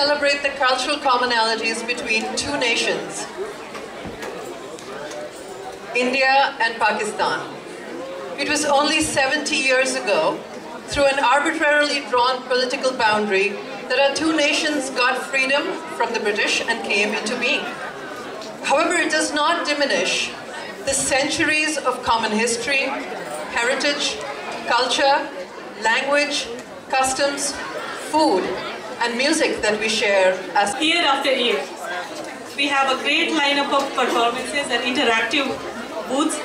celebrate the cultural commonalities between two nations, India and Pakistan. It was only 70 years ago, through an arbitrarily drawn political boundary, that our two nations got freedom from the British and came into being. However, it does not diminish the centuries of common history, heritage, culture, language, customs, food, and music that we share as year after year. We have a great lineup of performances and interactive booths.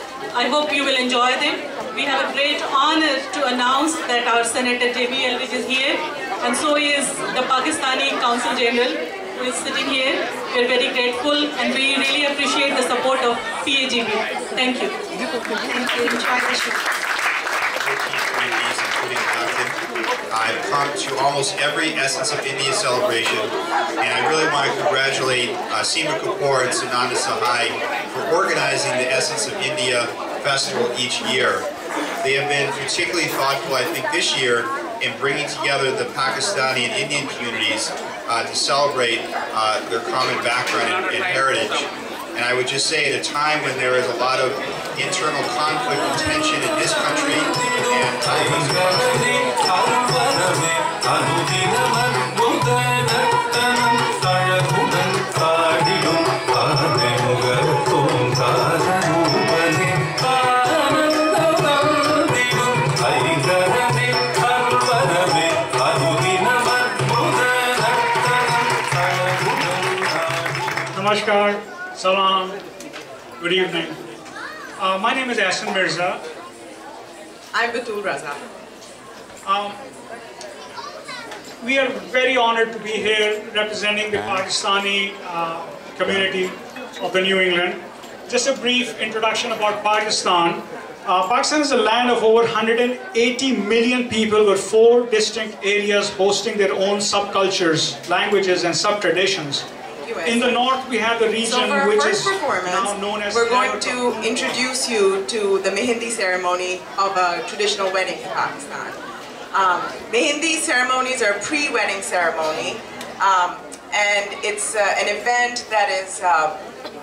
I hope you will enjoy them. We have a great honor to announce that our Senator Jamie Eldridge is here, and so is the Pakistani Council General, who is sitting here. We are very grateful and we really appreciate the support of PAGB. Thank you. Thank you. I've come to almost every Essence of India celebration, and I really want to congratulate Seema Kapoor and Sunanda Sahai for organizing the Essence of India festival each year. They have been particularly thoughtful, I think, this year in bringing together the Pakistani and Indian communities to celebrate their common background and heritage. And I would just say, at a time when there is a lot of internal conflict and tension in this country, and Namaskar, salam, good evening. My name is Asim Mirza. I'm Batul Raza. We are very honored to be here representing the Pakistani community of the New England. Just a brief introduction about Pakistan. Pakistan is a land of over 180 million people with four distinct areas hosting their own subcultures, languages, and sub-traditions. In the north, we have the region which is now known as... We're going to introduce you to the Mehndi ceremony of a traditional wedding in Pakistan. Mehndi ceremonies are pre-wedding ceremony, and it's an event that is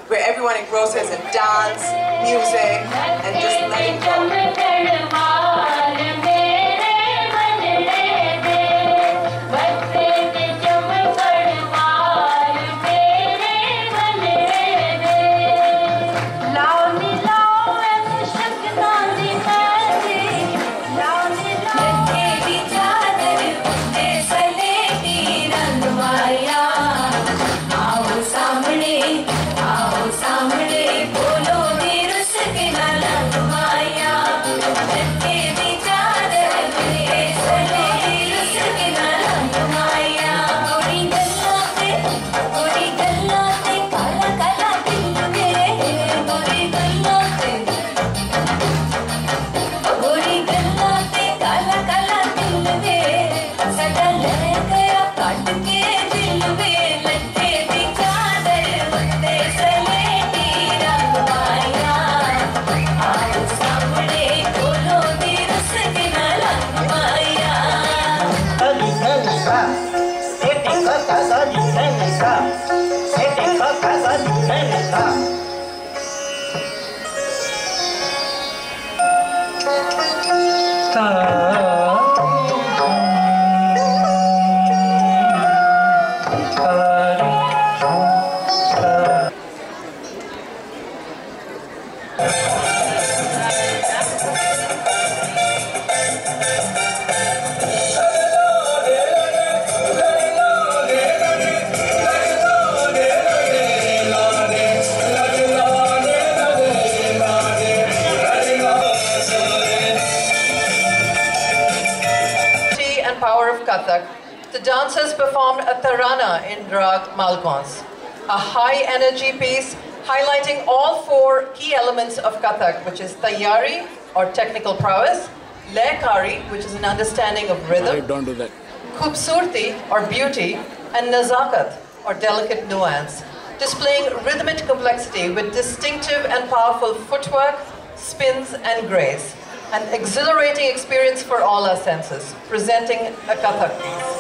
where everyone engrosses in dance, music, and just letting go. Kathak, the dancers performed a Tarana in Raag Malkons, a high-energy piece highlighting all four key elements of Kathak, which is tayyari, or technical prowess, laykari, which is an understanding of rhythm, khupsorti, or beauty, and nazakat, or delicate nuance, displaying rhythmic complexity with distinctive and powerful footwork, spins, and grace. an exhilarating experience for all our senses, presenting a Kathak piece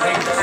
They